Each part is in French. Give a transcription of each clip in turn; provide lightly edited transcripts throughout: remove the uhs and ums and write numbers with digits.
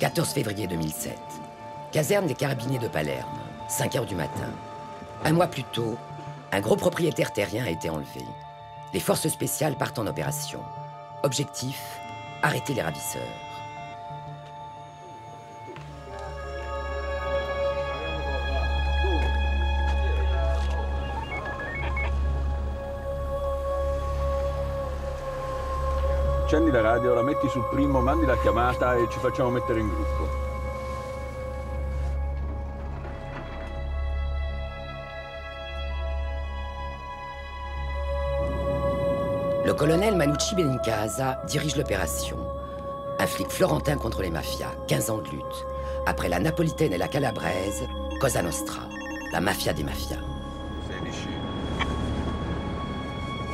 14 février 2007. Caserne des Carabiniers de Palerme, 5 heures du matin. Un mois plus tôt, un gros propriétaire terrien a été enlevé. Les forces spéciales partent en opération. Objectif, arrêter les ravisseurs. Accendi la radio, la metti sul primo, mandi la chiamata e ci facciamo mettere in gruppo. Le colonel Manucci Benincasa dirige l'opération. Un flic florentin contre les mafias, 15 ans de lutte. Après la napolitaine et la calabraise, Cosa Nostra, la mafia dei mafias. 16.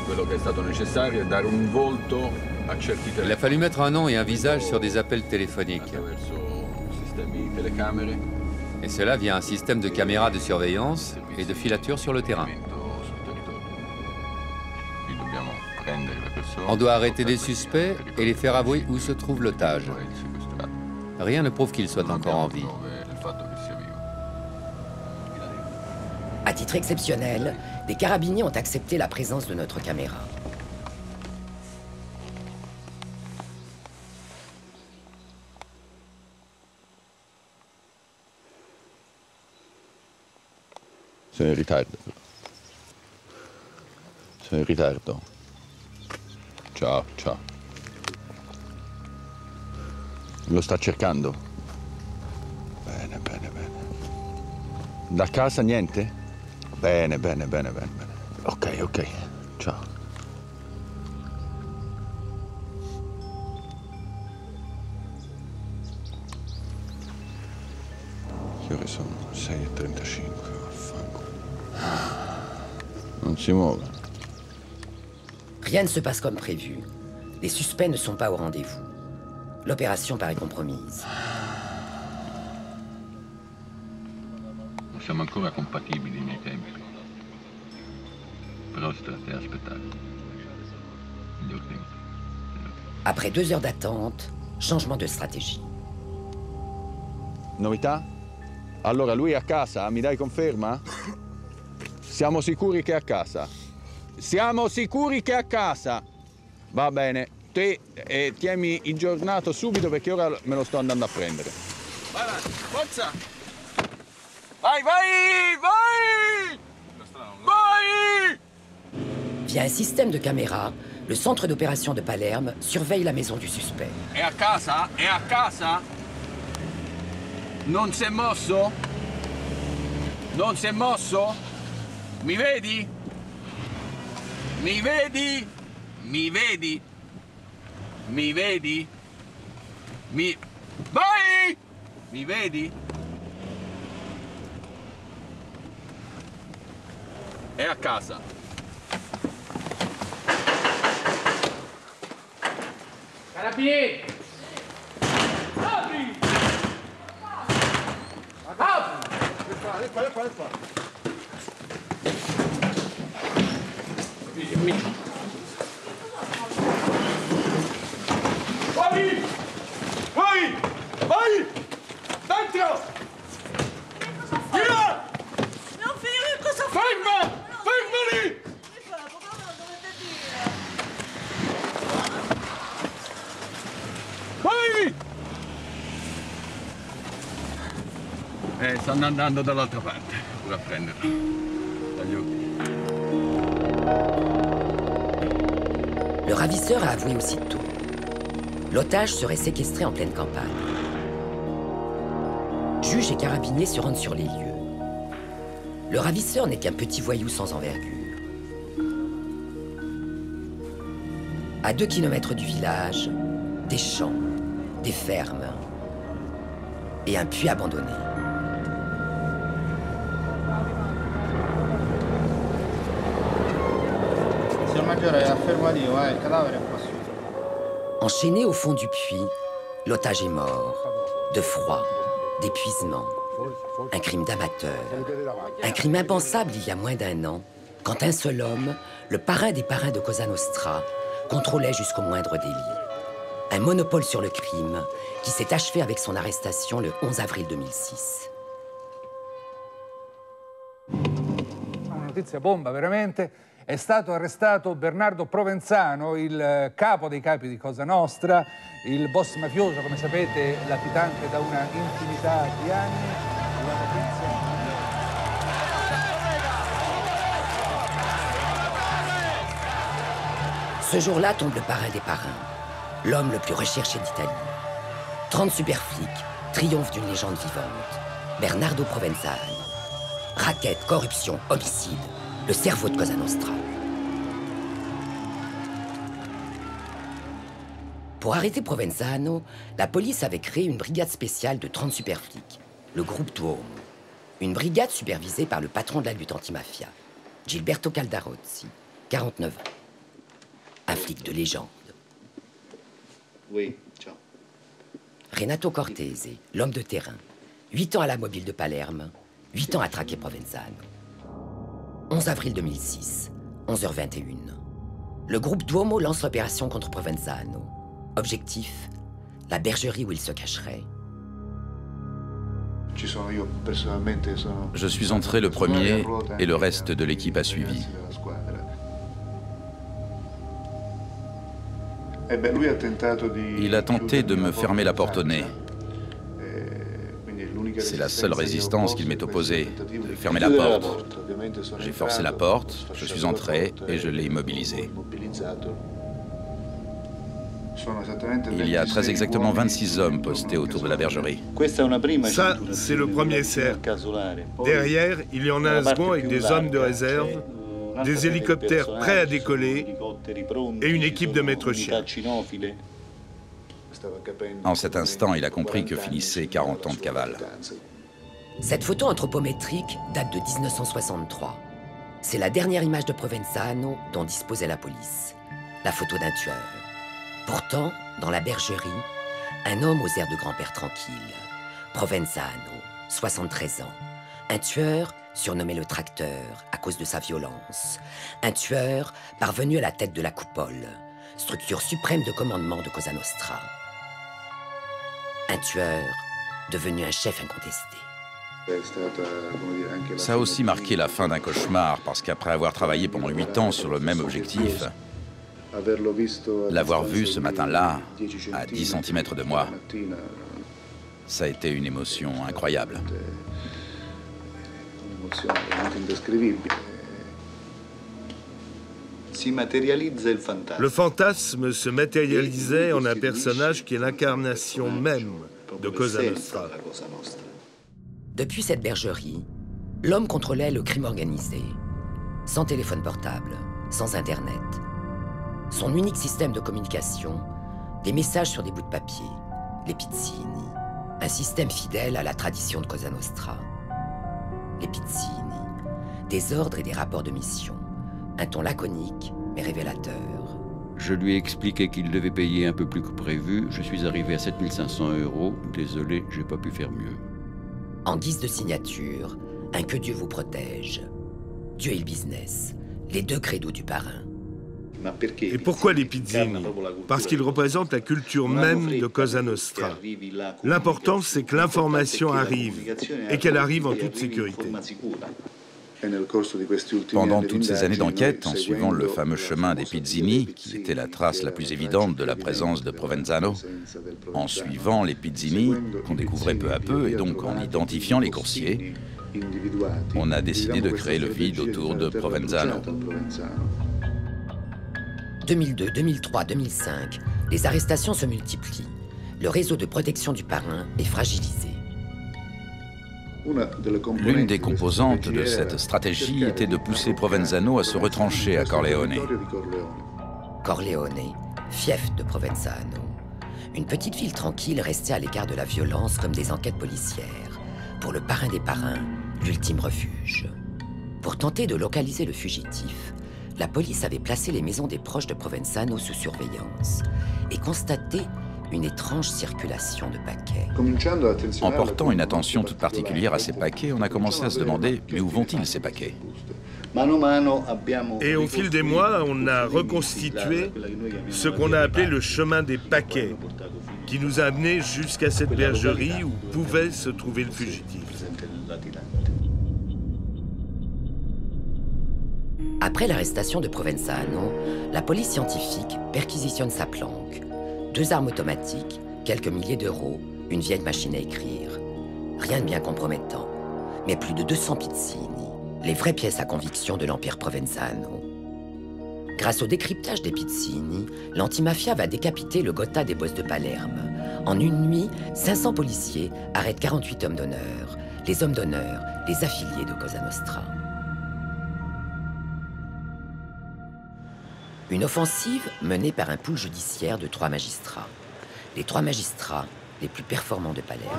Quello che è stato necessario è dare un volto. Il a fallu mettre un nom et un visage sur des appels téléphoniques. Et cela via un système de caméras de surveillance et de filature sur le terrain. On doit arrêter des suspects et les faire avouer où se trouve l'otage. Rien ne prouve qu'il soit encore en vie. À titre exceptionnel, des carabiniers ont accepté la présence de notre caméra. Sono in ritardo. Sono in ritardo. Ciao, ciao. Lo sta cercando? Bene, bene, bene. Da casa niente? Bene, bene, bene, bene, bene. Ok, ok. Ciao. Che ore sono? 6:35. Rien ne se passe comme prévu. Les suspects ne sont pas au rendez-vous. L'opération paraît compromise. Siamo ancora compatibili nei tempi. Però state a aspettare. Après 2 heures d'attente, changement de stratégie. Novità? Allora lui è a casa, mi dai conferma? Siamo sicuri che è a casa. Siamo sicuri che è a casa. Va bene, te tieni il giornato subito perché ora me lo sto andando a prendere. Vai, vai, forza! Vai, vai, vai! Vai! Via un système de caméra, le centre d'opération de Palerme surveille la maison du suspect. È a casa? È a casa? Non si è mosso? Non si è mosso? Mi vedi? Mi vedi? Mi vedi? Mi vedi? Mi... Vai! Mi vedi? È a casa. Carabinieri! Apri! Apri! Apri! Apri! Apri! Vai! Vai! Vai! Dentro! Di là! Non finire cosa fa! Ferma! Ferma lì! Che fa? Come lo dovete dire? Vai! Stanno andando dall'altra parte, pure a prenderlo. Dagli occhi. Le ravisseur a avoué aussitôt. L'otage serait séquestré en pleine campagne. Juge et carabiniers se rendent sur les lieux. Le ravisseur n'est qu'un petit voyou sans envergure. À 2 kilomètres du village, des champs, des fermes et un puits abandonné. Enchaîné au fond du puits, l'otage est mort. De froid, d'épuisement, un crime d'amateur. Un crime impensable il y a moins d'1 an, quand un seul homme, le parrain des parrains de Cosa Nostra, contrôlait jusqu'au moindre délit. un monopole sur le crime qui s'est achevé avec son arrestation le 11 avril 2006. Una notizia bomba, veramente. È stato arrestato Bernardo Provenzano, il capo dei capi di Cosa Nostra, il boss mafioso, come sapete, latitante da una infinità di anni. La notizia... Ce jour-là tombe le parrain des parrains, l'homme le plus recherché d'Italie. 30 superflics triomphent d'une légende vivante, Bernardo Provenzano. Raquette, corruption, homicide. Le cerveau de Cosa Nostra. Pour arrêter Provenzano, la police avait créé une brigade spéciale de 30 superflics, le groupe Duomo. Une brigade supervisée par le patron de la lutte antimafia, Gilberto Caldarozzi, 49 ans. Un flic de légende. Oui, ciao. Renato Cortese, l'homme de terrain, 8 ans à la mobile de Palerme, 8 ans à traquer Provenzano. 11 avril 2006, 11h21. Le groupe Duomo lance l'opération contre Provenzano. Objectif, la bergerie où il se cacherait. Je suis entré le premier et le reste de l'équipe a suivi. Il a tenté de me fermer la porte au nez. C'est la seule résistance qu'il m'est opposée, de fermer la porte. J'ai forcé la porte, je suis entré et je l'ai immobilisé. Il y a très exactement 26 hommes postés autour de la bergerie. Ça, c'est le premier cercle. Derrière, il y en a un second avec des hommes de réserve, des hélicoptères prêts à décoller et une équipe de maîtres chiens. En cet instant, il a compris que finissait 40 ans de cavale. Cette photo anthropométrique date de 1963. C'est la dernière image de Provenzano dont disposait la police. La photo d'un tueur. Pourtant, dans la bergerie, un homme aux airs de grand-père tranquille. Provenzano, 73 ans. Un tueur surnommé le tracteur à cause de sa violence. Un tueur parvenu à la tête de la coupole, structure suprême de commandement de Cosa Nostra. Un tueur devenu un chef incontesté. Ça a aussi marqué la fin d'un cauchemar, parce qu'après avoir travaillé pendant 8 ans sur le même objectif, l'avoir vu ce matin-là, à 10 cm de moi, ça a été une émotion incroyable. Le fantasme se matérialisait en un personnage qui est l'incarnation même de Cosa Nostra. Depuis cette bergerie, l'homme contrôlait le crime organisé. Sans téléphone portable, sans Internet. Son unique système de communication, des messages sur des bouts de papier, les pizzini. Un système fidèle à la tradition de Cosa Nostra. Les pizzini, des ordres et des rapports de mission. Un ton laconique, mais révélateur. Je lui ai expliqué qu'il devait payer un peu plus que prévu. Je suis arrivé à 7 500 €. Désolé, j'ai pas pu faire mieux. En guise de signature, un que Dieu vous protège. Dieu et le business, les deux credos du parrain. Et pourquoi les pizzini? Parce qu'ils représentent la culture même de Cosa Nostra. L'important, c'est que l'information arrive, et qu'elle arrive en toute sécurité. Pendant toutes ces années d'enquête, en suivant le fameux chemin des pizzini, qui était la trace la plus évidente de la présence de Provenzano, en suivant les pizzini, qu'on découvrait peu à peu, et donc en identifiant les coursiers, on a décidé de créer le vide autour de Provenzano. 2002, 2003, 2005, les arrestations se multiplient. Le réseau de protection du parrain est fragilisé. L'une des composantes de cette stratégie était de pousser Provenzano à se retrancher à Corleone. Corleone, fief de Provenzano. Une petite ville tranquille restée à l'écart de la violence comme des enquêtes policières. Pour le parrain des parrains, l'ultime refuge. Pour tenter de localiser le fugitif, la police avait placé les maisons des proches de Provenzano sous surveillance et constaté une étrange circulation de paquets. En portant une attention toute particulière à ces paquets, on a commencé à se demander, mais où vont-ils ces paquets? Et au fil des mois, on a reconstitué ce qu'on a appelé le chemin des paquets, qui nous a amenés jusqu'à cette bergerie où pouvait se trouver le fugitif. Après l'arrestation de Provenzano, la police scientifique perquisitionne sa planque. 2 armes automatiques, quelques milliers d'euros, une vieille machine à écrire. Rien de bien compromettant, mais plus de 200 pizzini, les vraies pièces à conviction de l'Empire Provenzano. Grâce au décryptage des pizzini, l'antimafia va décapiter le Gotha des boss de Palerme. En une nuit, 500 policiers arrêtent 48 hommes d'honneur. Les hommes d'honneur, les affiliés de Cosa Nostra. Une offensive menée par un pool judiciaire de 3 magistrats. Les 3 magistrats les plus performants de Palerme.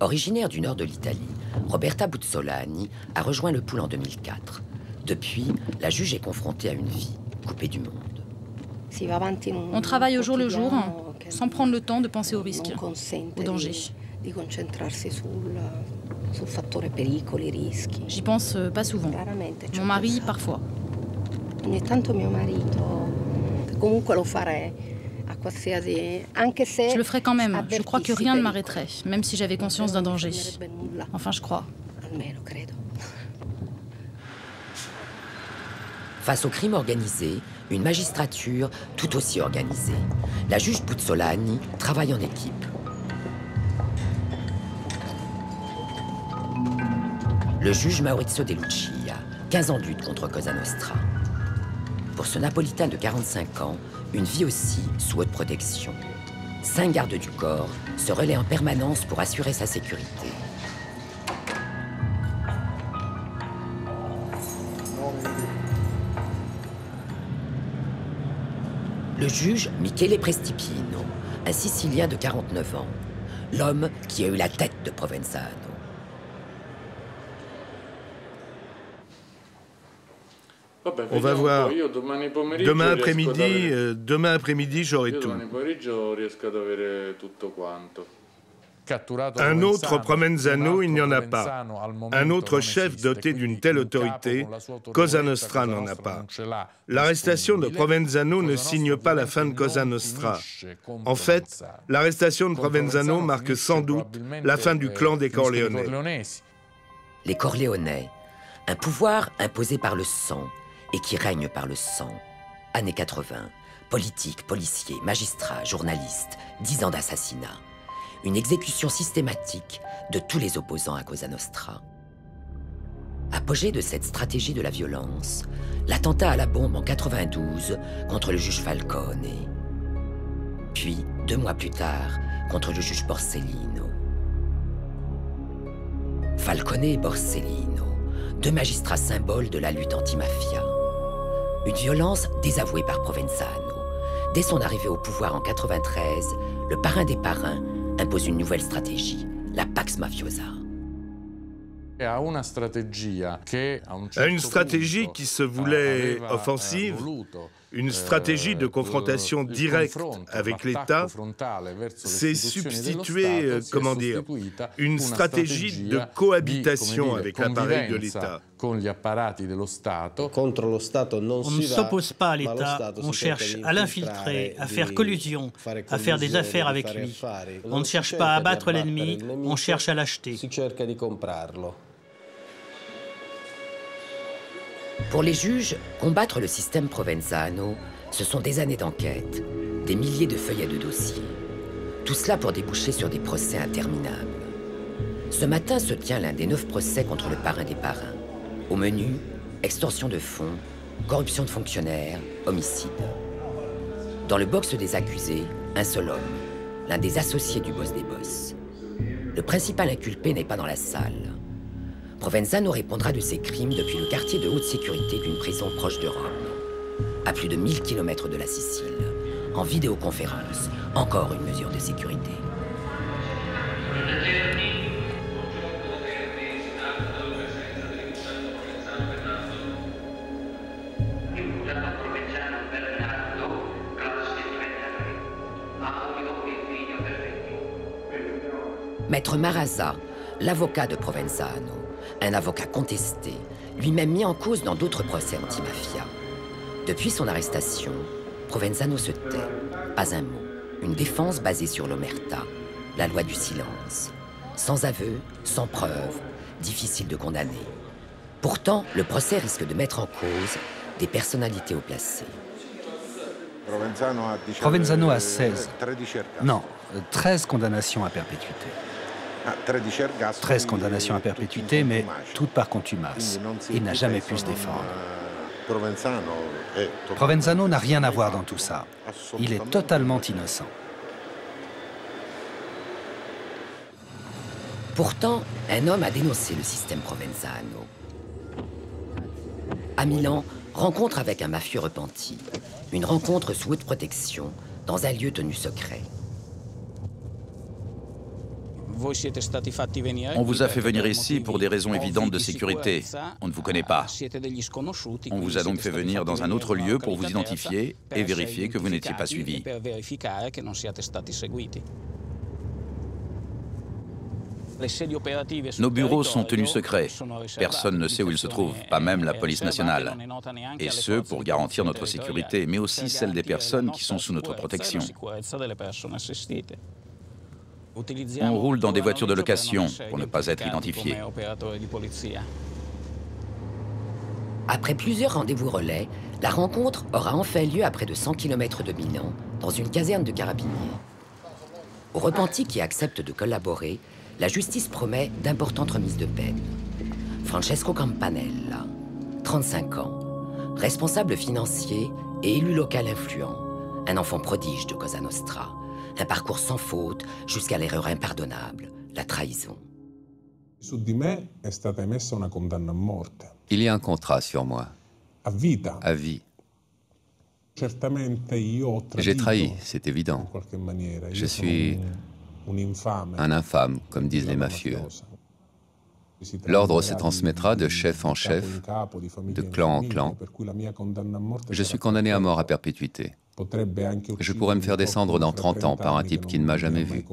Originaire du nord de l'Italie, Roberta Buccolani a rejoint le pool en 2004. Depuis, la juge est confrontée à une vie coupée du monde. On travaille au jour le jour, sans prendre le temps de penser aux risques, aux dangers. J'y pense pas souvent. Mon mari, parfois. Je le ferai quand même. Je crois que rien ne m'arrêterait, même si j'avais conscience d'un danger. Enfin, je crois. Face au crime organisé, une magistrature tout aussi organisée. La juge Buccolani travaille en équipe. Le juge Maurizio De Lucia, 15 ans de lutte contre Cosa Nostra. Pour ce Napolitain de 45 ans, une vie aussi sous haute protection. 5 gardes du corps se relaient en permanence pour assurer sa sécurité. Le juge Michele Prestipino, un Sicilien de 49 ans, l'homme qui a eu la tête de Provenzano. On va voir. Demain après-midi, j'aurai tout. Un autre Provenzano, il n'y en a pas. Un autre chef doté d'une telle autorité, Cosa Nostra n'en a pas. L'arrestation de Provenzano ne signe pas la fin de Cosa Nostra. En fait, l'arrestation de Provenzano marque sans doute la fin du clan des Corleonais. Les Corleonais, un pouvoir imposé par le sang et qui règne par le sang. Années 80, politiques, policiers, magistrats, journalistes, 10 ans d'assassinat. Une exécution systématique de tous les opposants à Cosa Nostra. Apogée de cette stratégie de la violence, l'attentat à la bombe en 92 contre le juge Falcone. Puis, 2 mois plus tard, contre le juge Borsellino. Falcone et Borsellino, 2 magistrats symboles de la lutte anti-mafia. Une violence désavouée par Provenzano. Dès son arrivée au pouvoir en 93, le parrain des parrains impose une nouvelle stratégie, la Pax Mafiosa. Une stratégie qui se voulait offensive, une stratégie de confrontation directe avec l'État, s'est substituée, comment dire, une stratégie de cohabitation avec l'appareil de l'État. On ne s'oppose pas à l'État, on cherche à l'infiltrer, à faire collusion, à faire des affaires avec lui. On ne cherche pas à abattre l'ennemi, on cherche à l'acheter. Pour les juges, combattre le système Provenzano, ce sont des années d'enquête, des milliers de feuillets de dossiers. Tout cela pour déboucher sur des procès interminables. Ce matin se tient l'un des 9 procès contre le parrain des parrains. Au menu, extorsion de fonds, corruption de fonctionnaires, homicide. Dans le box des accusés, un seul homme, l'un des associés du boss des boss. Le principal inculpé n'est pas dans la salle. Provenzano répondra de ses crimes depuis le quartier de haute sécurité d'une prison proche de Rome, à plus de 1000 km de la Sicile, en vidéoconférence, encore une mesure de sécurité. Maître Marasa, l'avocat de Provenzano, un avocat contesté, lui-même mis en cause dans d'autres procès anti-mafia. Depuis son arrestation, Provenzano se tait, pas un mot, une défense basée sur l'omerta, la loi du silence. Sans aveu, sans preuve, difficile de condamner. Pourtant, le procès risque de mettre en cause des personnalités au placé. Provenzano a 13 condamnations à perpétuité. 13 condamnations à perpétuité, mais toutes par contumace. Il n'a jamais pu se défendre. Provenzano n'a rien à voir dans tout ça. Il est totalement innocent. Pourtant, un homme a dénoncé le système Provenzano. À Milan, rencontre avec un mafieux repenti. Une rencontre sous haute protection, dans un lieu tenu secret. On vous a fait venir ici pour des raisons évidentes de sécurité. On ne vous connaît pas. On vous a donc fait venir dans un autre lieu pour vous identifier et vérifier que vous n'étiez pas suivi. Nos bureaux sont tenus secrets. Personne ne sait où ils se trouvent, pas même la police nationale. Et ce, pour garantir notre sécurité, mais aussi celle des personnes qui sont sous notre protection. On roule dans des voitures de location pour ne pas être identifiés. Après plusieurs rendez-vous relais, la rencontre aura enfin lieu à près de 100 km de Milan, dans une caserne de carabiniers. Aux repentis qui acceptent de collaborer, la justice promet d'importantes remises de peine. Francesco Campanella, 35 ans, responsable financier et élu local influent, un enfant prodige de Cosa Nostra, un parcours sans faute jusqu'à l'erreur impardonnable, la trahison. Il y a un contrat sur moi, à vie. J'ai trahi, c'est évident. Je suis... un infâme, comme disent les mafieux. L'ordre se transmettra de chef en chef, de clan en clan. Je suis condamné à mort à perpétuité. Je pourrais me faire descendre dans 30 ans par un type qui ne m'a jamais vu.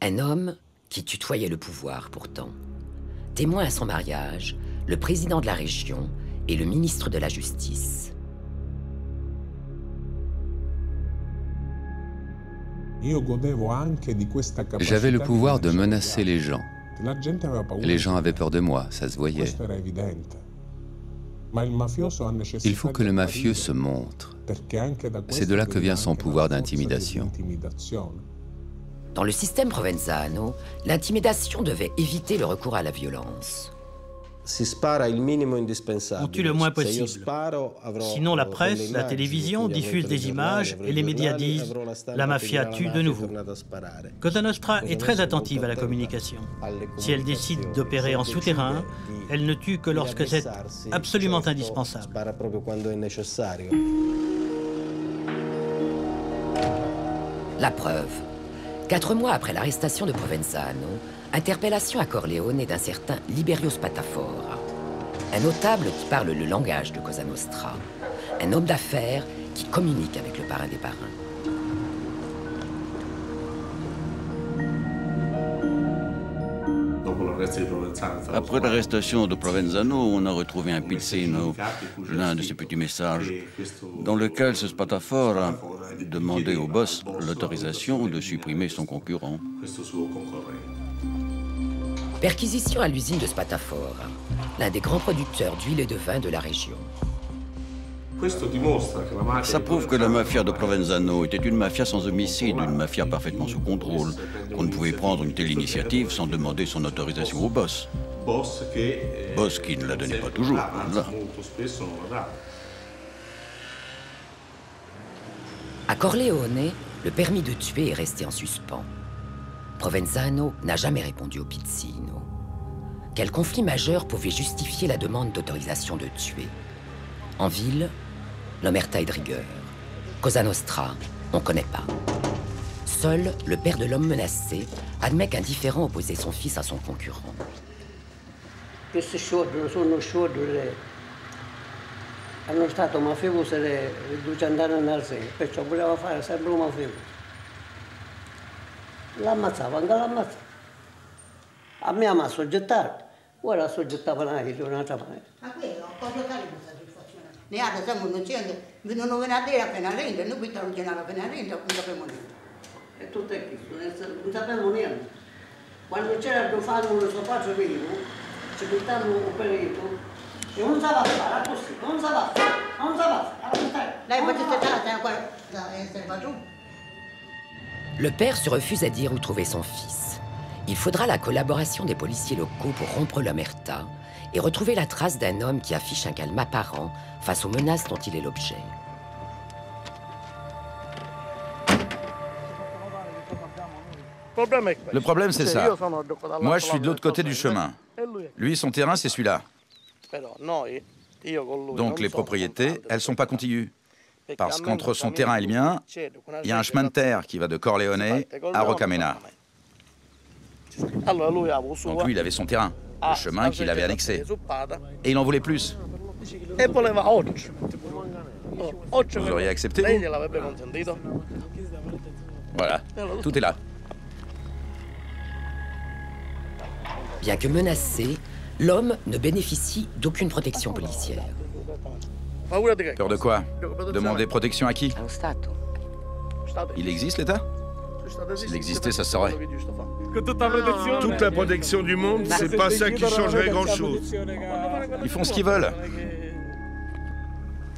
Un homme qui tutoyait le pouvoir pourtant. Témoin à son mariage, le président de la région et le ministre de la Justice. J'avais le pouvoir de menacer les gens. Les gens avaient peur de moi, ça se voyait. Il faut que le mafieux se montre. C'est de là que vient son pouvoir d'intimidation. Dans le système Provenzano, l'intimidation devait éviter le recours à la violence. On tue le moins possible. Sinon la presse, la télévision diffusent des images et les médias disent « la mafia tue de nouveau ». Cosa Nostra est très attentive à la communication. Si elle décide d'opérer en souterrain, elle ne tue que lorsque c'est absolument indispensable. La preuve. 4 mois après l'arrestation de Provenzano, interpellation à Corleone d'un certain Liberio Spatafora, un notable qui parle le langage de Cosa Nostra, un homme d'affaires qui communique avec le parrain des parrains. Après l'arrestation de Provenzano, on a retrouvé un pizzino, l'un de ses petits messages, dans lequel ce Spatafora demandait au boss l'autorisation de supprimer son concurrent. Perquisition à l'usine de Spatafora, l'un des grands producteurs d'huile et de vin de la région. Ça prouve que la mafia de Provenzano était une mafia sans homicide, une mafia parfaitement sous contrôle, qu'on ne pouvait prendre une telle initiative sans demander son autorisation au boss. Boss qui ne la donnait pas toujours, là. À Corleone, le permis de tuer est resté en suspens. Provenzano n'a jamais répondu au pizzino. Quel conflit majeur pouvait justifier la demande d'autorisation de tuer? En ville, l'omerta est de rigueur. Cosa Nostra, on ne connaît pas. Seul, le père de l'homme menacé admet qu'un différent opposait son fils à son concurrent. L'ammazzava, anche l'ammazzava. A me ha soggettato. ora soggettava lei, giornata mai. Ma quello, cosa calusa si faceva? Ne ha da sempre non c'è, non veniva a dire appena rende, noi qui non c'era appena rende, non sapevamo niente. E tutto è questo, non sapevamo niente. Quando c'era da fare un sopaccio vivo, ci buttavano un perito, e non sapeva fare, così, non sapeva fare, non sapeva fare. Lei poteva stare ancora da essere fatto. Le père se refuse à dire où trouver son fils. Il faudra la collaboration des policiers locaux pour rompre l'omerta et retrouver la trace d'un homme qui affiche un calme apparent face aux menaces dont il est l'objet. Le problème, c'est ça. Moi, je suis de l'autre côté du chemin. Lui, son terrain, c'est celui-là. Donc les propriétés, elles ne sont pas contiguës. Parce qu'entre son terrain et le mien, il y a un chemin de terre qui va de Corleone à Rocamena. Donc lui, il avait son terrain, le chemin qu'il avait annexé. Et il en voulait plus. Vous auriez accepté, vous? Voilà, tout est là. Bien que menacé, l'homme ne bénéficie d'aucune protection policière. Peur de quoi? Demander protection à qui? Il existe l'État? S'il existait, ça se saurait. Toute la protection du monde, c'est pas ça qui changerait grand-chose. Ils font ce qu'ils veulent.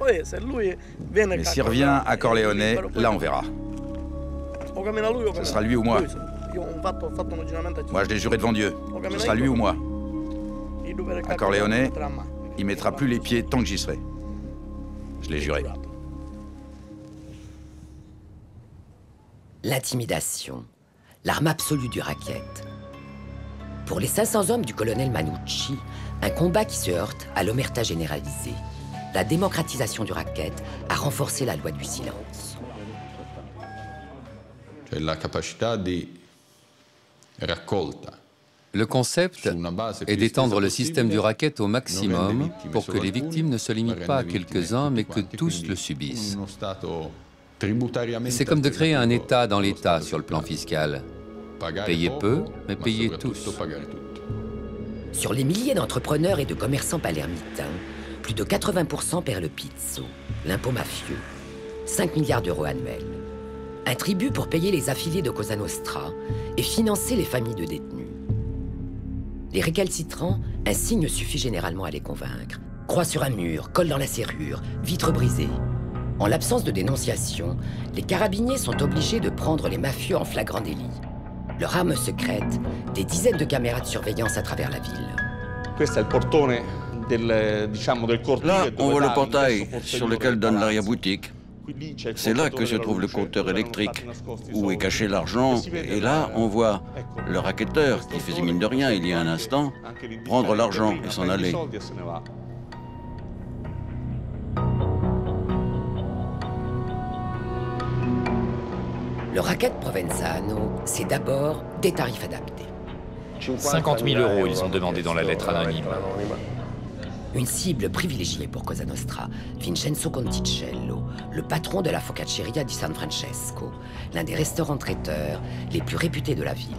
Mais s'il revient à Corleone, là on verra. Ce sera lui ou moi. Moi je l'ai juré devant Dieu. Ce sera lui ou moi. À Corleone, il mettra plus les pieds tant que j'y serai. Je l'ai juré. L'intimidation, l'arme absolue du racket. Pour les 500 hommes du colonel Manucci, un combat qui se heurte à l'omerta généralisée. La démocratisation du racket a renforcé la loi du silence. La capacité de raccolta. Le concept est d'étendre le système du racket au maximum pour que les victimes ne se limitent pas à quelques-uns, mais que tous le subissent. C'est comme de créer un État dans l'État sur le plan fiscal. Payer peu, mais payer tous. Sur les milliers d'entrepreneurs et de commerçants palermitains, plus de 80% perd le pizzo, l'impôt mafieux, 5 milliards d'euros annuels. Un tribut pour payer les affiliés de Cosa Nostra et financer les familles de détenus. Les récalcitrants, un signe suffit généralement à les convaincre. Croix sur un mur, colle dans la serrure, vitre brisée. En l'absence de dénonciation, les carabiniers sont obligés de prendre les mafieux en flagrant délit. Leur arme secrète, des dizaines de caméras de surveillance à travers la ville. Là, on voit le portail sur lequel donne l'arrière-boutique. C'est là que se trouve le compteur électrique, où est caché l'argent, et là, on voit le racketteur, qui faisait mine de rien il y a un instant, prendre l'argent et s'en aller. Le racket Provenzano, c'est d'abord des tarifs adaptés. 50 000 euros, ils ont demandé dans la lettre anonyme. Une cible privilégiée pour Cosa Nostra, Vincenzo Conticello, le patron de la focacceria di San Francesco, l'un des restaurants traiteurs les plus réputés de la ville.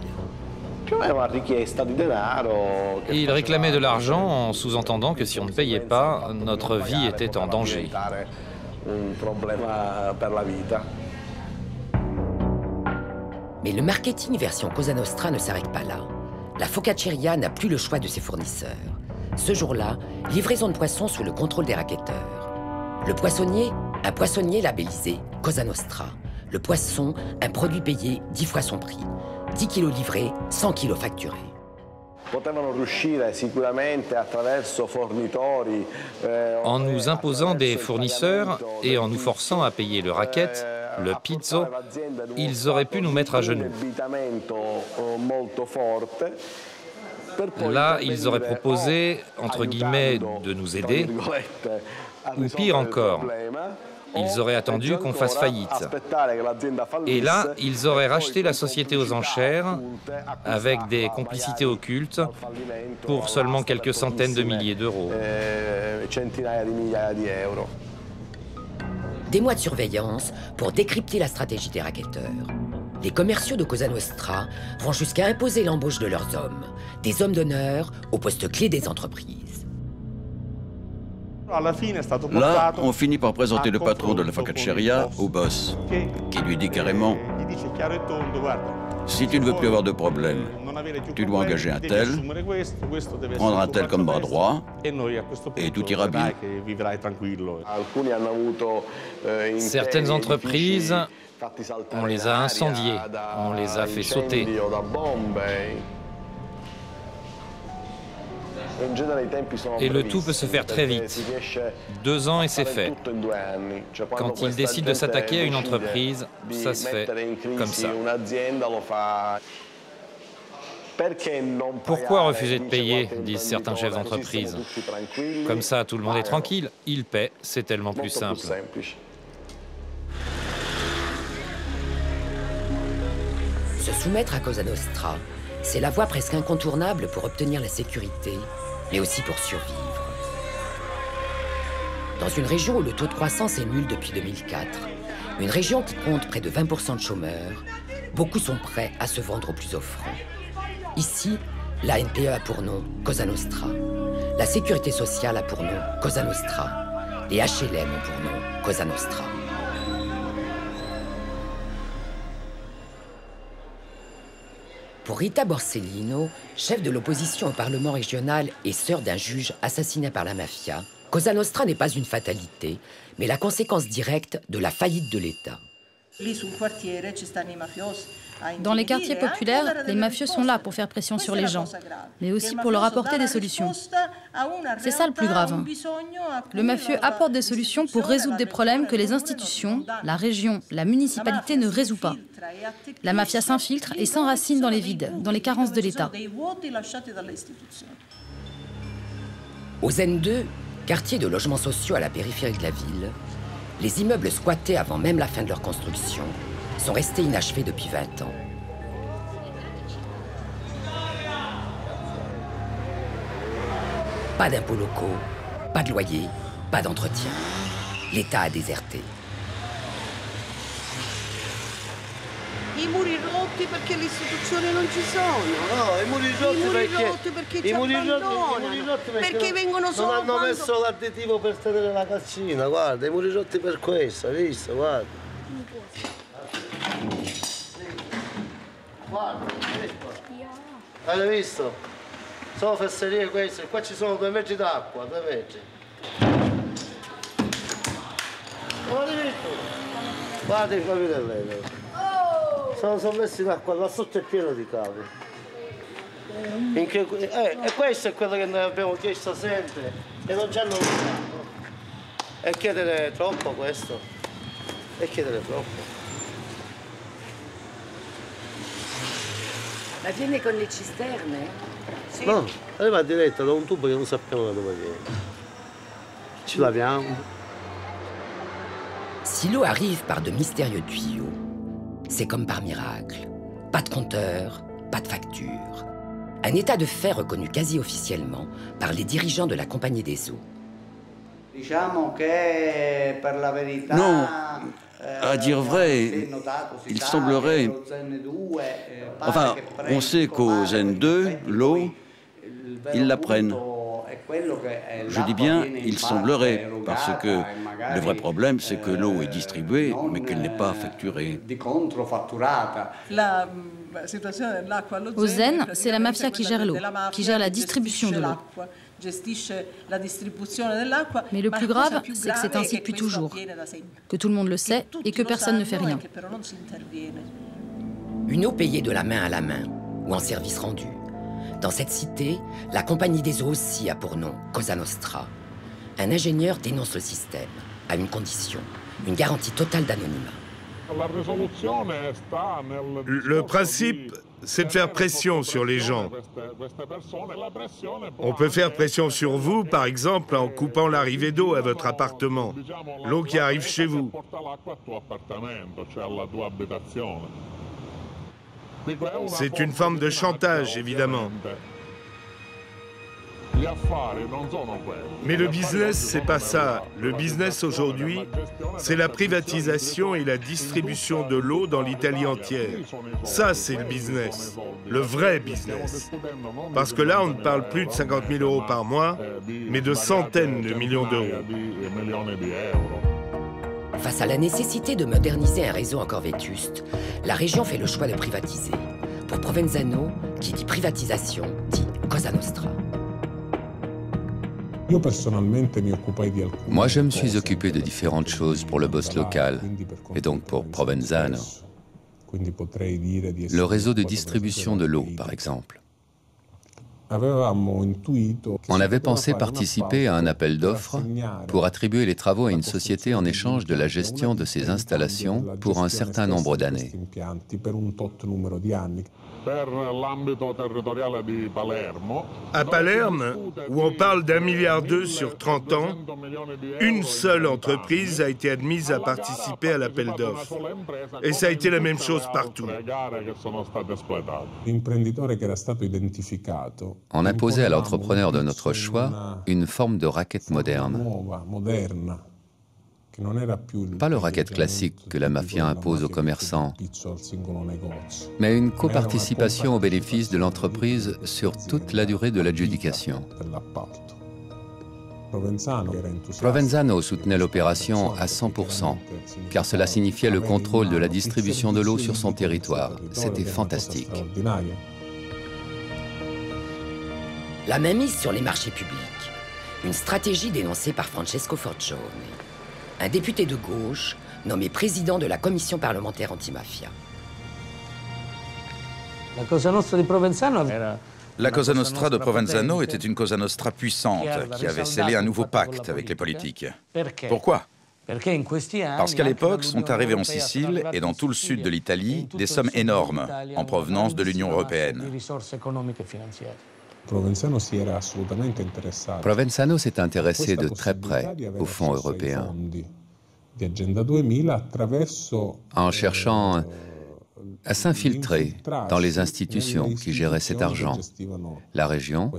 Il réclamait de l'argent en sous-entendant que si on ne payait pas, notre vie était en danger. Mais le marketing version Cosa Nostra ne s'arrête pas là. La focacceria n'a plus le choix de ses fournisseurs. Ce jour-là, livraison de poissons sous le contrôle des racketteurs. Le poissonnier, un poissonnier labellisé Cosa Nostra. Le poisson, un produit payé 10 fois son prix. 10 kilos livrés, 100 kilos facturés. En nous imposant des fournisseurs et en nous forçant à payer le racket, le pizzo, ils auraient pu nous mettre à genoux. Là, ils auraient proposé, entre guillemets, de nous aider, ou pire encore, ils auraient attendu qu'on fasse faillite. Et là, ils auraient racheté la société aux enchères, avec des complicités occultes, pour seulement quelques centaines de milliers d'euros. Des mois de surveillance pour décrypter la stratégie des racketteurs. Les commerciaux de Cosa Nostra vont jusqu'à imposer l'embauche de leurs hommes, des hommes d'honneur aux postes clés des entreprises. Là, on finit par présenter le patron de la focacceria au boss, qui lui dit carrément « Si tu ne veux plus avoir de problème, tu dois engager un tel, prendre un tel comme bras droit, et tout ira bien. » Certaines entreprises, on les a incendiées, on les a fait sauter. Et le tout peut se faire très vite. 2 ans et c'est fait. Quand ils décident de s'attaquer à une entreprise, ça se fait comme ça. Pourquoi refuser de payer, disent certains chefs d'entreprise. Comme ça, tout le monde est tranquille. Ils paient, c'est tellement plus simple. Se soumettre à Cosa Nostra, c'est la voie presque incontournable pour obtenir la sécurité, mais aussi pour survivre. Dans une région où le taux de croissance est nul depuis 2004, une région qui compte près de 20% de chômeurs, beaucoup sont prêts à se vendre au plus offrant. Ici, la NPE a pour nom Cosa Nostra, la sécurité sociale a pour nom Cosa Nostra, les HLM ont pour nom Cosa Nostra. Pour Rita Borsellino, chef de l'opposition au Parlement régional et sœur d'un juge assassiné par la mafia, Cosa Nostra n'est pas une fatalité, mais la conséquence directe de la faillite de l'État. Dans les quartiers populaires, les mafieux sont là pour faire pression sur les gens, mais aussi pour leur apporter des solutions. C'est ça le plus grave. Le mafieux apporte des solutions pour résoudre des problèmes que les institutions, la région, la municipalité ne résout pas. La mafia s'infiltre et s'enracine dans les vides, dans les carences de l'État. Au ZEN2, quartier de logements sociaux à la périphérie de la ville, les immeubles squattés avant même la fin de leur construction sont restés inachevés depuis 20 ans. Pas d'impôts locaux, pas de loyer, pas d'entretien. L'État a déserté. I muri rotti perché li istituzioni non ci sono, no? I muri rotti perché vengono, sono annoverso l'artettivo per stare nella cassina, guarda i muri rotti per questo, hai visto? Sono fesserie queste, qua ci sono 2 metri d'acqua, 2 metri. Guarda i cavi dell'Elena. Sono messi là, qua sotto è pieno di cavi. E questo è quello che noi abbiamo chiesto sempre e non ci hanno votato. E chiedere troppo questo. E chiedere troppo. Ma viene con le cisterne? Sì. No, arriva diretta da un tubo che non sappiamo da dove viene. Ci laviamo. Si l'eau arrive par de mystérieux tuyaux, c'est comme par miracle. Pas de compteur, pas de facture. Un état de fait reconnu quasi officiellement par les dirigeants de la Compagnie des Eaux. Non, à dire vrai, il semblerait... Enfin, on sait qu'au ZEN2, l'eau, ils la prennent. Je dis bien, il semblerait, parce que le vrai problème, c'est que l'eau est distribuée, mais qu'elle n'est pas facturée. Au ZEN, c'est la mafia qui gère l'eau, qui gère la distribution de l'eau. Mais le plus grave, c'est que c'est ainsi depuis toujours, que tout le monde le sait et que personne ne fait rien. Une eau payée de la main, ou en service rendu. Dans cette cité, la Compagnie des Eaux aussi a pour nom Cosa Nostra. Un ingénieur dénonce le système, à une condition, une garantie totale d'anonymat. Le principe, c'est de faire pression sur les gens. On peut faire pression sur vous, par exemple, en coupant l'arrivée d'eau à votre appartement, l'eau qui arrive chez vous. C'est une forme de chantage, évidemment. Mais le business, c'est pas ça. Le business aujourd'hui, c'est la privatisation et la distribution de l'eau dans l'Italie entière. Ça, c'est le business, le vrai business. Parce que là, on ne parle plus de 50 000 euros par mois, mais de centaines de millions d'euros. Face à la nécessité de moderniser un réseau encore vétuste, la région fait le choix de privatiser. Pour Provenzano, qui dit privatisation, dit Cosa Nostra. Moi, je me suis occupé de différentes choses pour le boss local, et donc pour Provenzano. Le réseau de distribution de l'eau, par exemple. On avait pensé participer à un appel d'offres pour attribuer les travaux à une société en échange de la gestion de ces installations pour un certain nombre d'années. À Palerme, où on parle d'1,2 milliard sur 30 ans, une seule entreprise a été admise à participer à l'appel d'offres. Et ça a été la même chose partout. On imposait à l'entrepreneur de notre choix une forme de racket moderne. Pas le racket classique que la mafia impose aux commerçants, mais une coparticipation au bénéfice de l'entreprise sur toute la durée de l'adjudication. Provenzano soutenait l'opération à 100%, car cela signifiait le contrôle de la distribution de l'eau sur son territoire. C'était fantastique. La mainmise sur les marchés publics, une stratégie dénoncée par Francesco Forgione, un député de gauche nommé président de la commission parlementaire antimafia. La Cosa Nostra de Provenzano était une Cosa Nostra puissante qui avait scellé un nouveau pacte avec les politiques. Pourquoi ? Parce qu'à l'époque, sont arrivées en Sicile et dans tout le sud de l'Italie des sommes énormes en provenance de l'Union européenne. Provenzano s'est intéressé de très près aux fonds européens en cherchant à s'infiltrer dans les institutions qui géraient cet argent, la région,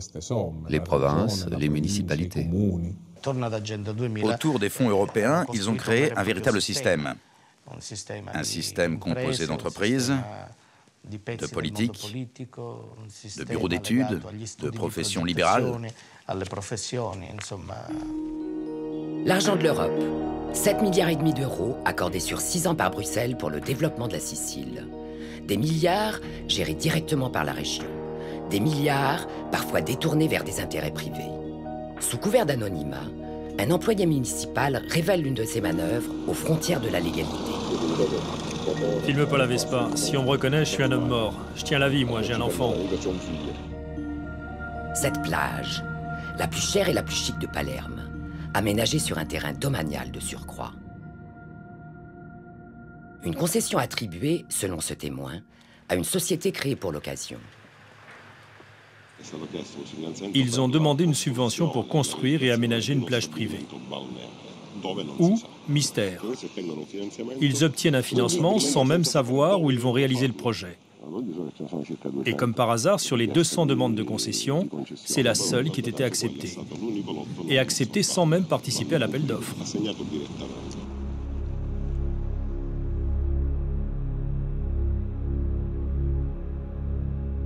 les provinces, les municipalités. Autour des fonds européens, ils ont créé un véritable système. Un système composé d'entreprises, de politiques, de bureaux d'études, de professions libérales. L'argent de l'Europe, 7,5 milliards d'euros accordés sur 6 ans par Bruxelles pour le développement de la Sicile. Des milliards gérés directement par la région. Des milliards parfois détournés vers des intérêts privés. Sous couvert d'anonymat, un employé municipal révèle l'une de ses manœuvres aux frontières de la légalité. Filme pas la Vespa. Si on me reconnaît, je suis un homme mort. Je tiens la vie, moi, j'ai un enfant. Cette plage, la plus chère et la plus chic de Palerme, aménagée sur un terrain domanial de surcroît. Une concession attribuée, selon ce témoin, à une société créée pour l'occasion. Ils ont demandé une subvention pour construire et aménager une plage privée. Ou, mystère, ils obtiennent un financement sans même savoir où ils vont réaliser le projet. Et comme par hasard, sur les 200 demandes de concession, c'est la seule qui ait été acceptée. Et acceptée sans même participer à l'appel d'offres.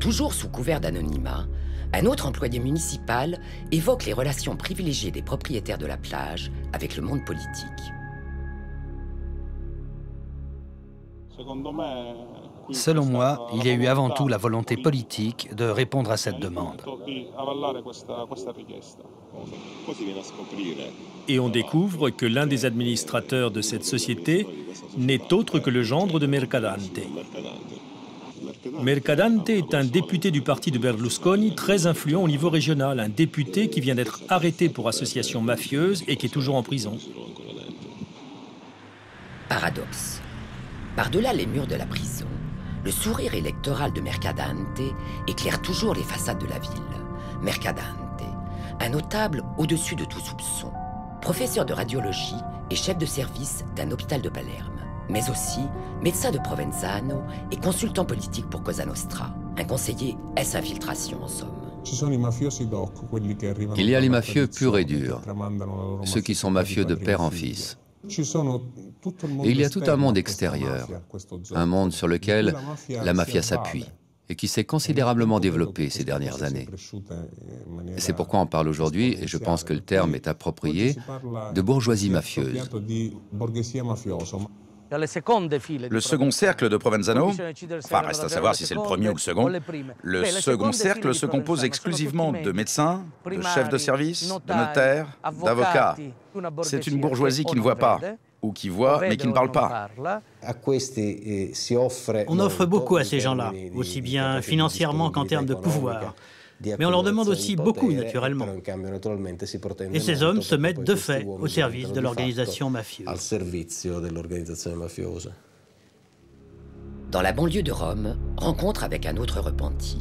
Toujours sous couvert d'anonymat, un autre employé municipal évoque les relations privilégiées des propriétaires de la plage avec le monde politique. Selon moi, il y a eu avant tout la volonté politique de répondre à cette demande. Et on découvre que l'un des administrateurs de cette société n'est autre que le gendre de Mercadante. Mercadante est un député du parti de Berlusconi, très influent au niveau régional, un député qui vient d'être arrêté pour association mafieuse et qui est toujours en prison. Paradoxe. Par-delà les murs de la prison, le sourire électoral de Mercadante éclaire toujours les façades de la ville. Mercadante, un notable au-dessus de tout soupçon, professeur de radiologie et chef de service d'un hôpital de Palerme, mais aussi médecin de Provenzano et consultant politique pour Cosa Nostra, un conseiller S-infiltration en somme. Il y a les mafieux purs et durs, ceux qui sont mafieux de père en fils. Et il y a tout un monde extérieur, un monde sur lequel la mafia s'appuie et qui s'est considérablement développé ces dernières années. C'est pourquoi on parle aujourd'hui, et je pense que le terme est approprié, de bourgeoisie mafieuse. Le second cercle de Provenzano, enfin reste à savoir si c'est le premier ou le second cercle se compose exclusivement de médecins, de chefs de service, de notaires, d'avocats. C'est une bourgeoisie qui ne voit pas, ou qui voit mais qui ne parle pas. On offre beaucoup à ces gens-là, aussi bien financièrement qu'en termes de pouvoir. Mais on leur demande aussi beaucoup, naturellement. Et ces hommes se mettent de fait au service de l'organisation mafieuse. Dans la banlieue de Rome, rencontre avec un autre repenti.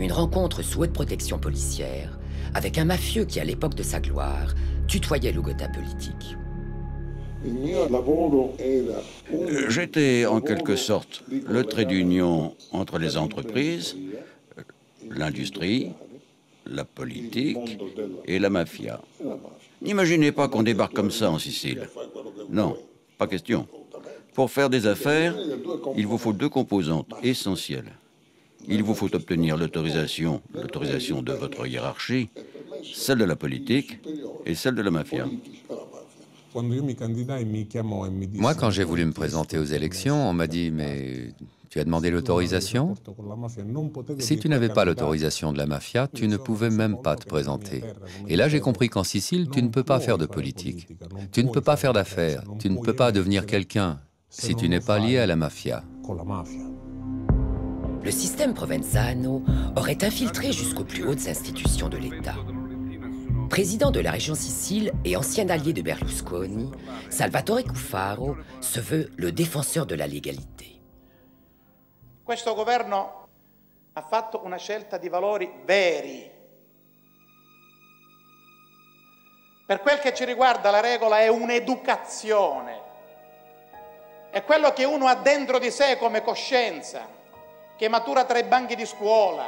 Une rencontre sous haute protection policière, avec un mafieux qui, à l'époque de sa gloire, tutoyait l'Ugotà politique. J'étais en quelque sorte le trait d'union entre les entreprises, l'industrie, la politique et la mafia. N'imaginez pas qu'on débarque comme ça en Sicile. Non, pas question. Pour faire des affaires, il vous faut deux composantes essentielles. Il vous faut obtenir l'autorisation de votre hiérarchie, celle de la politique et celle de la mafia. Moi, quand j'ai voulu me présenter aux élections, on m'a dit « mais tu as demandé l'autorisation ? Si tu n'avais pas l'autorisation de la mafia, tu ne pouvais même pas te présenter. » Et là, j'ai compris qu'en Sicile, tu ne peux pas faire de politique, tu ne peux pas faire d'affaires, tu ne peux pas devenir quelqu'un si tu n'es pas lié à la mafia. Le système Provenzano aurait infiltré jusqu'aux plus hautes institutions de l'État. Président de la région Sicile et ancien allié de Berlusconi, Salvatore Cuffaro se veut le défenseur de la légalité. Questo governo ha fatto una scelta di valori veri. Per quel che ci riguarda la regola è un'educazione. È quello che uno ha dentro di sé come coscienza, che matura tra i banchi di scuola,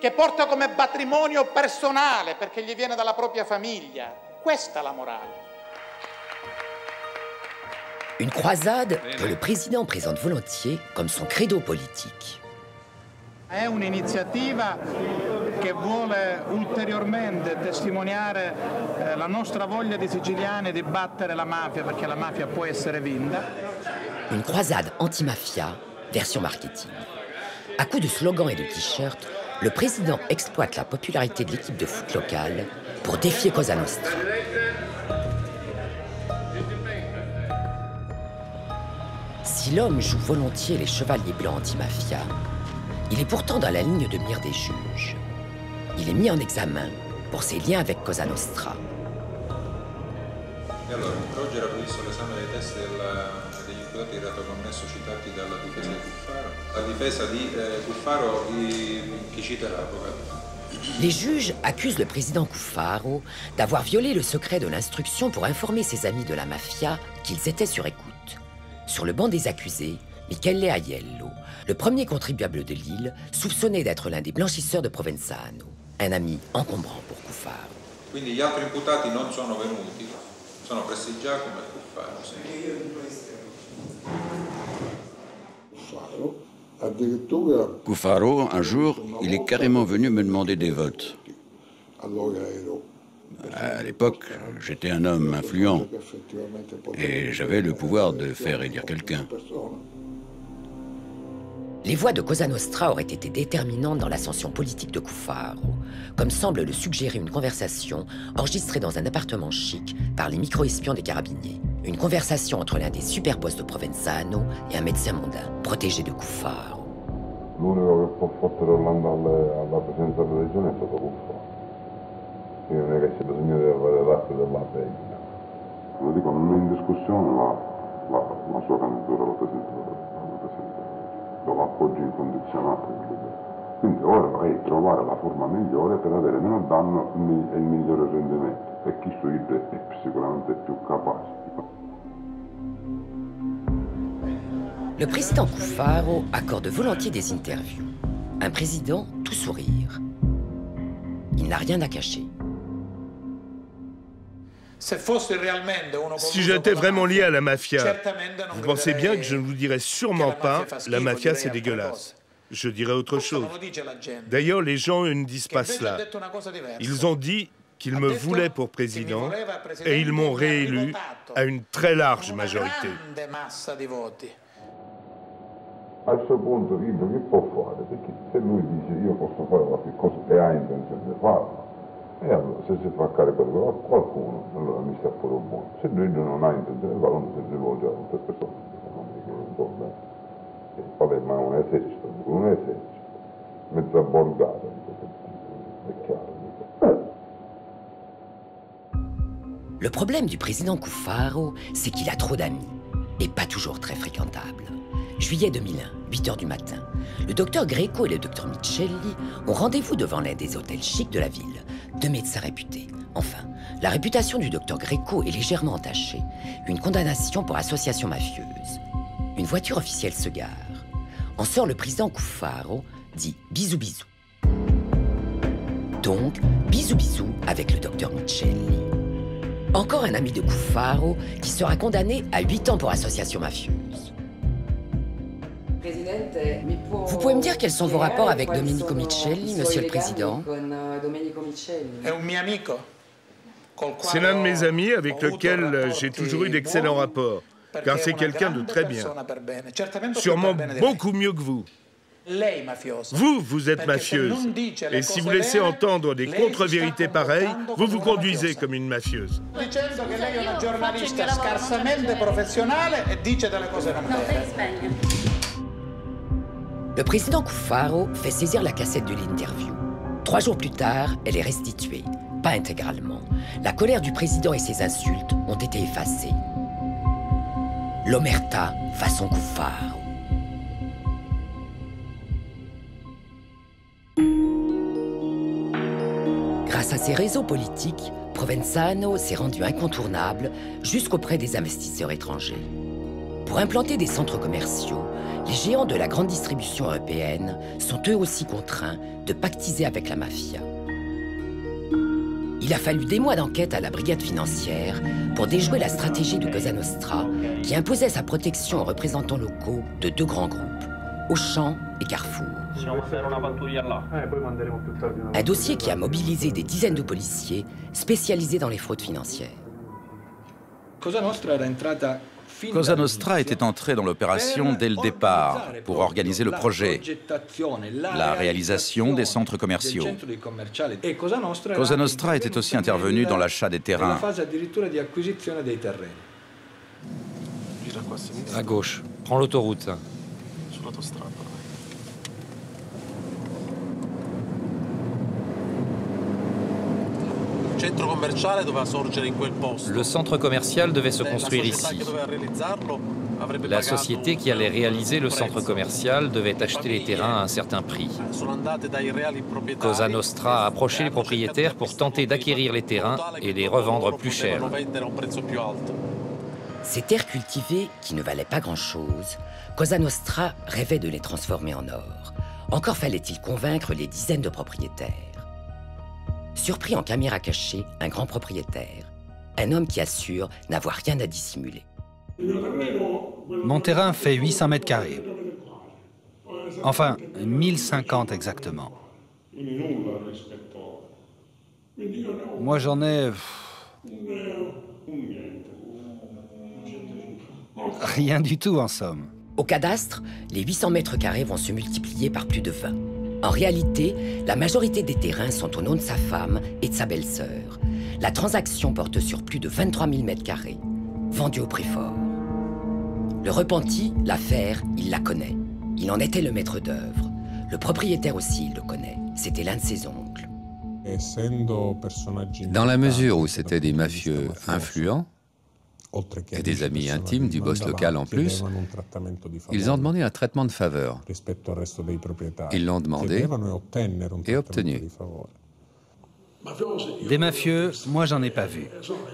che porta come patrimonio personale perché gli viene dalla propria famiglia. Questa è la morale. Une croisade que le président présente volontiers comme son credo politique. È un'iniziativa che vuole ulteriormente testimoniare la nostra voglia di siciliani di battere la mafia perché la mafia può essere vinta. Une croisade anti-mafia, version marketing. À coups de slogans et de t-shirts, le président exploite la popularité de l'équipe de foot locale pour défier Cosa Nostra. Si l'homme joue volontiers les chevaliers blancs anti-mafia, il est pourtant dans la ligne de mire des juges. Il est mis en examen pour ses liens avec Cosa Nostra. Les juges accusent le président Cuffaro d'avoir violé le secret de l'instruction pour informer ses amis de la mafia qu'ils étaient sur écoute. Sur le banc des accusés, Michele Aiello, le premier contribuable de l'île, soupçonné d'être l'un des blanchisseurs de Provenzano, un ami encombrant pour Cuffaro. Quindi gli altri imputati non sono venuti, sono presi già come Cuffaro. Cuffaro, un jour, il est carrément venu me demander des votes. À l'époque, j'étais un homme influent et j'avais le pouvoir de faire élire quelqu'un. Les voix de Cosa Nostra auraient été déterminantes dans l'ascension politique de Cuffaro, comme semble le suggérer une conversation enregistrée dans un appartement chic par les micro-espions des carabiniers. Une conversation entre l'un des super boss de Provenzano et un médecin mondain, protégé de Cuffaro. Le président Cuffaro accorde volontiers des interviews. Un président tout sourire. Il n'a rien à cacher. Si j'étais vraiment lié à la mafia, vous pensez bien que je ne vous dirais sûrement pas « la mafia, c'est dégueulasse ». Je dirais autre chose. D'ailleurs, les gens ne disent pas cela. Ils ont dit qu'ils me voulaient pour président et ils m'ont réélu à une très large majorité. A questo punto Vito che può fare? Perché se lui dice io posso fare qualche cosa e ha intenzione di farlo, e allora se si fa carico di qualcuno, allora mi sta pure un buono. Se lui non ha intenzione di farlo, non si rivolge a altre persone, non mi ricordo. E vabbè, ma un esercito, mezza borgata di questo tipo, è chiaro. Le problème du président Cuffaro, c'est qu'il a trop d'amis, et pas toujours très fréquentables. Juillet 2001, 8 h du matin, le docteur Greco et le docteur Micheli ont rendez-vous devant l'un des hôtels chics de la ville, deux médecins réputés. Enfin, la réputation du docteur Greco est légèrement entachée, une condamnation pour association mafieuse. Une voiture officielle se gare. En sort le président Cuffaro, dit bisous bisous. Donc, bisous bisous avec le docteur Micheli. Encore un ami de Cuffaro qui sera condamné à 8 ans pour association mafieuse. Vous pouvez me dire quels sont vos rapports avec Domenico Micheli, Monsieur le Président? C'est l'un de mes amis avec lequel j'ai toujours eu d'excellents rapports, car c'est quelqu'un de très bien, sûrement beaucoup mieux que vous. Vous, vous êtes mafieuse, et si vous laissez entendre des contre-vérités pareilles, vous vous conduisez comme une mafieuse. Le président Cuffaro fait saisir la cassette de l'interview. 3 jours plus tard, elle est restituée, pas intégralement. La colère du président et ses insultes ont été effacées. L'omerta façon Cuffaro. Grâce à ses réseaux politiques, Provenzano s'est rendu incontournable jusqu'auprès des investisseurs étrangers. Pour implanter des centres commerciaux, les géants de la grande distribution européenne sont eux aussi contraints de pactiser avec la mafia. Il a fallu des mois d'enquête à la brigade financière pour déjouer la stratégie de Cosa Nostra qui imposait sa protection aux représentants locaux de 2 grands groupes, Auchan et Carrefour. Un dossier qui a mobilisé des dizaines de policiers spécialisés dans les fraudes financières. Cosa Nostra era entrata Cosa Nostra était entrée dans l'opération dès le départ pour organiser le projet, la réalisation des centres commerciaux. Cosa Nostra était aussi intervenue dans l'achat des terrains. À gauche, prends l'autoroute. Le centre commercial devait se construire ici. La société qui allait réaliser le centre commercial devait acheter les terrains à un certain prix. Cosa Nostra a approché les propriétaires pour tenter d'acquérir les terrains et les revendre plus cher. Ces terres cultivées, qui ne valaient pas grand-chose, Cosa Nostra rêvait de les transformer en or. Encore fallait-il convaincre les dizaines de propriétaires. Surpris en caméra cachée, un grand propriétaire. Un homme qui assure n'avoir rien à dissimuler. Mon terrain fait 800 mètres carrés. Enfin, 1050 exactement. Moi, j'en ai... rien du tout, en somme. Au cadastre, les 800 mètres carrés vont se multiplier par plus de 20. En réalité, la majorité des terrains sont au nom de sa femme et de sa belle-sœur. La transaction porte sur plus de 23 000 m², vendue au prix fort. Le repenti, l'affaire, il la connaît. Il en était le maître d'œuvre. Le propriétaire aussi, il le connaît. C'était l'un de ses oncles. Dans la mesure où c'était des mafieux influents, et des amis intimes du boss local en plus, ils ont demandé un traitement de faveur. Ils l'ont demandé et obtenu. Des mafieux, moi j'en ai pas vu.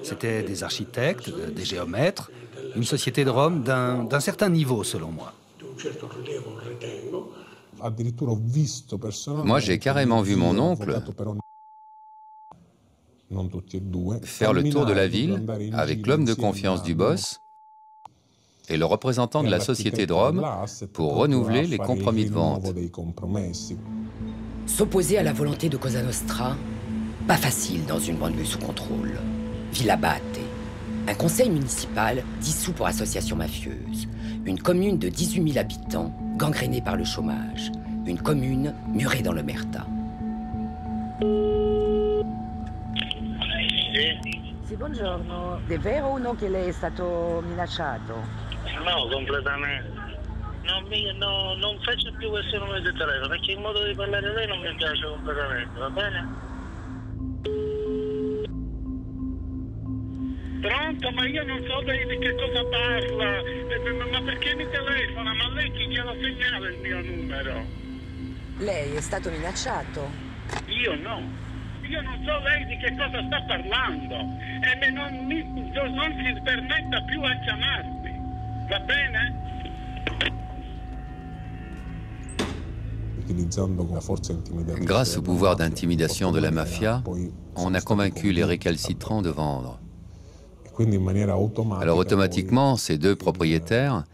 C'était des architectes, des géomètres, une société de Rome d'un certain niveau selon moi. Moi j'ai carrément vu mon oncle faire le tour de la ville avec l'homme de confiance du boss et le représentant de la société de Rome pour renouveler les compromis de vente. S'opposer à la volonté de Cosa Nostra, pas facile dans une banlieue sous contrôle. Villa Batte, un conseil municipal dissous pour association mafieuse, une commune de 18 000 habitants gangrénée par le chômage, une commune murée dans l'omerta. Sì, buongiorno. È vero o no che lei è stato minacciato? No, completamente. Non faccia più questo nome di telefono, perché il modo di parlare lei non mi piace completamente, va bene? Pronto, ma io non so di che cosa parla, ma perché mi telefona? Ma lei chi glielo segnala il mio numero? Lei è stato minacciato? Io no. Io non so lei di che cosa sta parlando e non si permetta più a chiamarmi, va bene? Grâce au pouvoir d'intimidation de la mafia, on a convaincu les récalcitrants de vendre. Alors automatiquement, ces deux propriétaires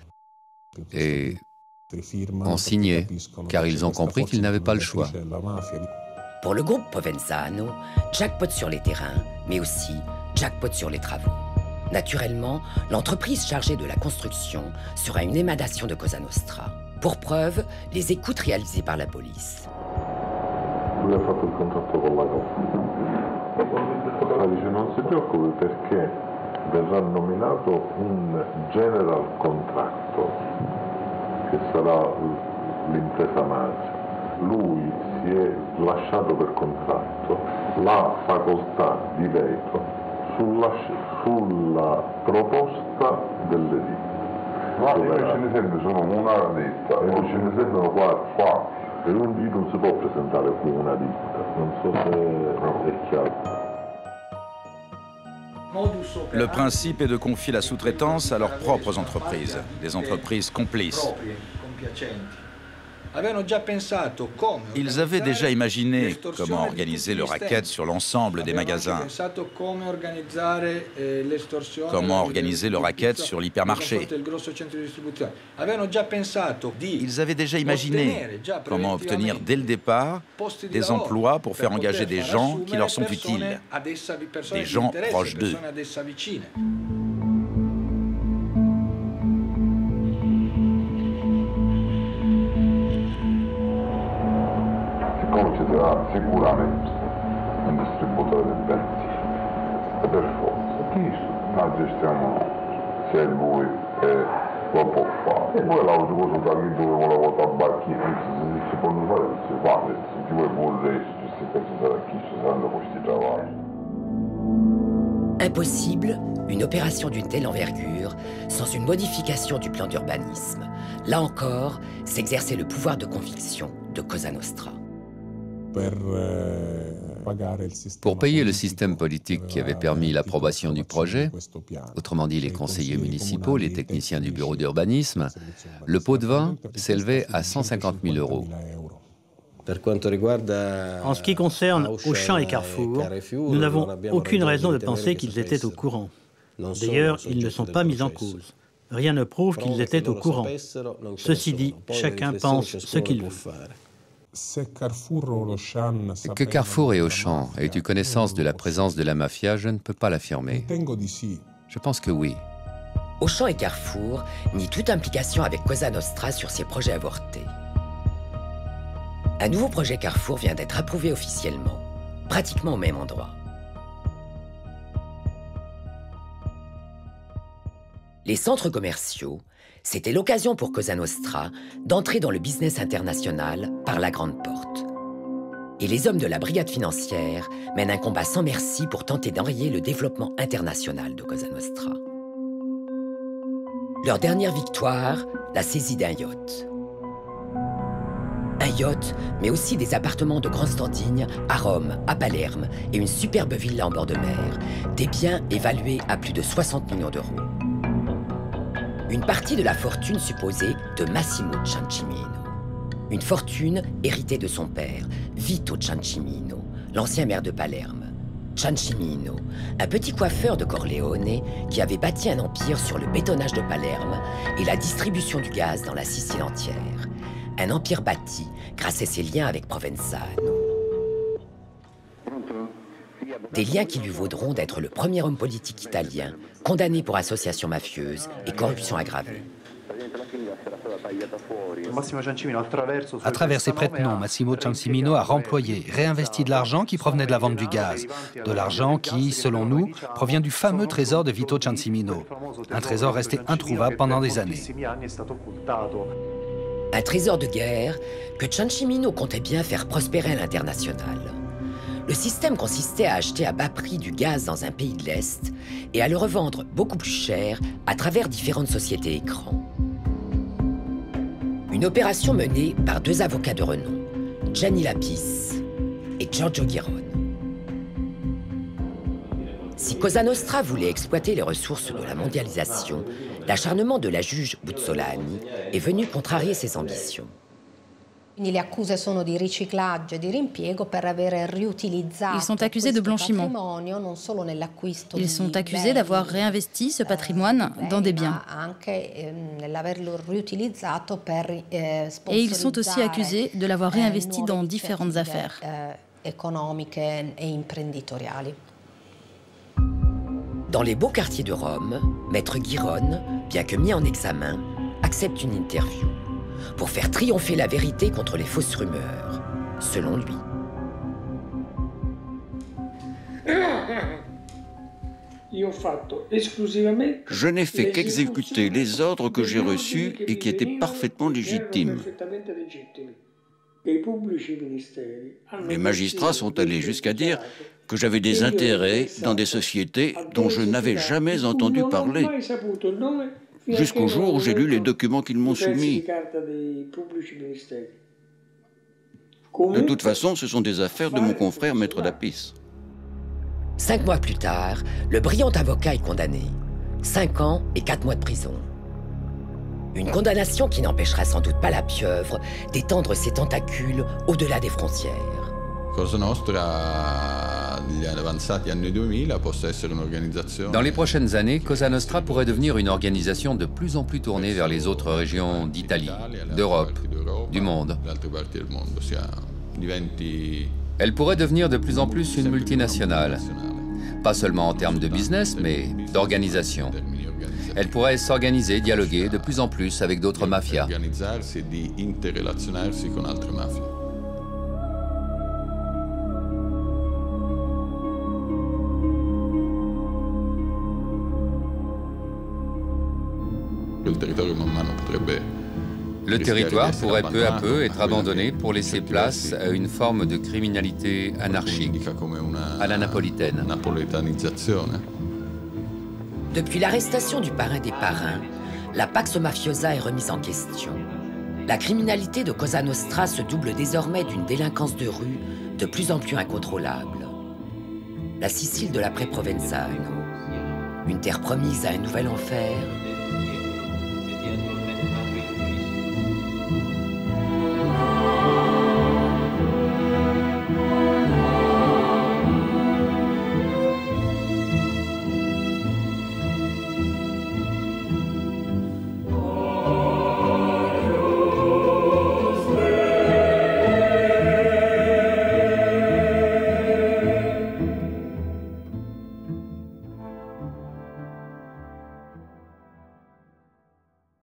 ont signé, car ils ont compris qu'ils n'avaient pas le choix. Pour le groupe Provenzano, jackpot sur les terrains, mais aussi jackpot sur les travaux. Naturellement, l'entreprise chargée de la construction sera une émanation de Cosa Nostra. Pour preuve, les écoutes réalisées par la police. Lui ha fatto il contratto con la Cosa. Dice non si preoccupi perché verrà nominato un general contractor, che sarà l'impresa madre. Lui si è lasciato per contratto la facoltà di veto sulla proposta delle ditte. Ma noi ce ne sempre sono una ditta, noi ce ne sembrano qua, per un dito non si può presentare come una ditta, non so se è chiaro. Le principe est de confier la sous-traitance à leurs propres entreprises, des entreprises complices. Ils avaient déjà imaginé comment organiser le racket sur l'ensemble des magasins, comment organiser le racket sur l'hypermarché. Ils avaient déjà imaginé comment obtenir dès le départ des emplois pour faire engager des gens qui leur sont utiles, des gens proches d'eux. Sicuramente un distributore di benzina e per forza chi la gestiamo noi se lui lo può fare e poi l'altra cosa da chi dove volevo tabacchino si può fare si fa se ti vuoi volere si pensa da chi ci saranno questi lavori. Impossible, une opération d'une telle envergure, sans une modification du plan d'urbanisme. Là encore, s'exerçait le pouvoir de conviction de Cosa Nostra. Pour payer le système politique qui avait permis l'approbation du projet, autrement dit les conseillers municipaux, les techniciens du bureau d'urbanisme, le pot de vin s'élevait à 150 000 euros. En ce qui concerne Auchan et Carrefour, nous n'avons aucune raison de penser qu'ils étaient au courant. D'ailleurs, ils ne sont pas mis en cause. Rien ne prouve qu'ils étaient au courant. Ceci dit, chacun pense ce qu'il veut. Que Carrefour et Auchan aient eu connaissance de la présence de la mafia, je ne peux pas l'affirmer. Je pense que oui. Auchan et Carrefour nient toute implication avec Cosa Nostra sur ces projets avortés. Un nouveau projet Carrefour vient d'être approuvé officiellement, pratiquement au même endroit. Les centres commerciaux, c'était l'occasion pour Cosa Nostra d'entrer dans le business international par la grande porte. Et les hommes de la brigade financière mènent un combat sans merci pour tenter d'enrayer le développement international de Cosa Nostra. Leur dernière victoire, la saisie d'un yacht. Un yacht, mais aussi des appartements de grand standing à Rome, à Palerme et une superbe villa en bord de mer, des biens évalués à plus de 60 millions d'euros. Une partie de la fortune supposée de Massimo Ciancimino. Une fortune héritée de son père, Vito Ciancimino, l'ancien maire de Palerme, Ciancimino, un petit coiffeur de Corleone qui avait bâti un empire sur le bétonnage de Palerme et la distribution du gaz dans la Sicile entière. Un empire bâti grâce à ses liens avec Provenzano. Des liens qui lui vaudront d'être le premier homme politique italien condamné pour association mafieuse et corruption aggravée. À travers ses prête-noms, Massimo Ciancimino a remployé, réinvesti de l'argent qui provenait de la vente du gaz. De l'argent qui, selon nous, provient du fameux trésor de Vito Ciancimino. Un trésor resté introuvable pendant des années. Un trésor de guerre que Ciancimino comptait bien faire prospérer à l'international. Le système consistait à acheter à bas prix du gaz dans un pays de l'Est et à le revendre beaucoup plus cher à travers différentes sociétés écrans. Une opération menée par deux avocats de renom, Gianni Lapis et Giorgio Guerrone. Si Cosa Nostra voulait exploiter les ressources de la mondialisation, l'acharnement de la juge Buccolani est venu contrarier ses ambitions. Ils sont accusés de blanchiment. Ils sont accusés d'avoir réinvesti ce patrimoine dans des biens. Et ils sont aussi accusés de l'avoir réinvesti dans différentes affaires. Dans les beaux quartiers de Rome, Maître Guerrone, bien que mis en examen, accepte une interview pour faire triompher la vérité contre les fausses rumeurs, selon lui. Je n'ai fait qu'exécuter les ordres que j'ai reçus et qui étaient parfaitement légitimes. Les magistrats sont allés jusqu'à dire que j'avais des intérêts dans des sociétés dont je n'avais jamais entendu parler, jusqu'au jour où j'ai lu les documents qu'ils m'ont soumis. De toute façon, ce sont des affaires de mon confrère Maître Lapis. 5 mois plus tard, le brillant avocat est condamné. 5 ans et 4 mois de prison. Une condamnation qui n'empêchera sans doute pas la pieuvre d'étendre ses tentacules au-delà des frontières. Cosa Nostra... Dans les prochaines années, Cosa Nostra pourrait devenir une organisation de plus en plus tournée vers les autres régions d'Italie, d'Europe, du monde. Elle pourrait devenir de plus en plus une multinationale, pas seulement en termes de business, mais d'organisation. Elle pourrait s'organiser, dialoguer de plus en plus avec d'autres mafias. Le territoire pourrait peu à peu être abandonné pour laisser place à une forme de criminalité anarchique, à la napolitaine. Depuis l'arrestation du parrain des parrains, la Pax Mafiosa est remise en question. La criminalité de Cosa Nostra se double désormais d'une délinquance de rue de plus en plus incontrôlable. La Sicile de l'après-Provenzano, une terre promise à un nouvel enfer,